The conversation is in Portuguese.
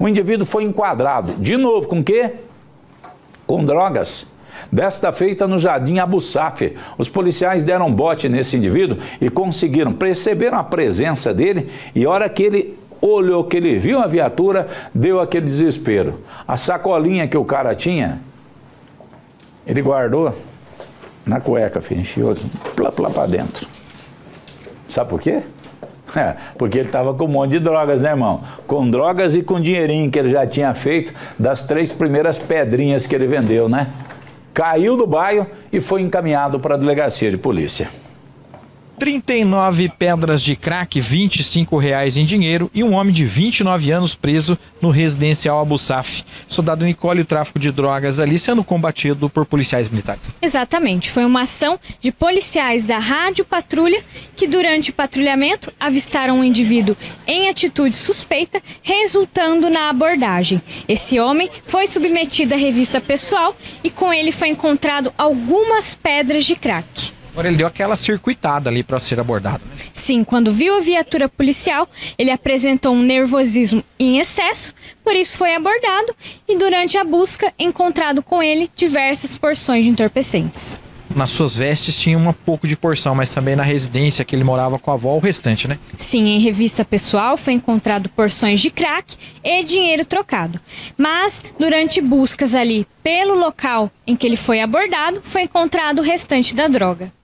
O indivíduo foi enquadrado, de novo, com o quê? Com drogas. Desta feita no Jardim Abussafe, os policiais deram bote nesse indivíduo e conseguiram, perceberam a presença dele e a hora que ele olhou, que ele viu a viatura, deu aquele desespero. A sacolinha que o cara tinha, ele guardou na cueca, enfiou lá para dentro. Sabe por quê? É, porque ele estava com um monte de drogas, né, irmão? Com drogas e com dinheirinho que ele já tinha feito das 3 primeiras pedrinhas que ele vendeu, né? Caiu do bairro e foi encaminhado para a delegacia de polícia. 39 pedras de crack, R$25 em dinheiro e um homem de 29 anos preso no residencial Abussafe. Soldado encolhe o tráfico de drogas ali, sendo combatido por policiais militares. Exatamente, foi uma ação de policiais da Rádio Patrulha que durante o patrulhamento avistaram um indivíduo em atitude suspeita, resultando na abordagem. Esse homem foi submetido à revista pessoal e com ele foi encontrado algumas pedras de crack. Agora ele deu aquela circuitada ali para ser abordado. Sim, quando viu a viatura policial, ele apresentou um nervosismo em excesso, por isso foi abordado e durante a busca, encontrado com ele diversas porções de entorpecentes. Nas suas vestes tinha um pouco de porção, mas também na residência que ele morava com a avó, o restante, né? Sim, em revista pessoal foi encontrado porções de crack e dinheiro trocado. Mas, durante buscas ali pelo local em que ele foi abordado, foi encontrado o restante da droga.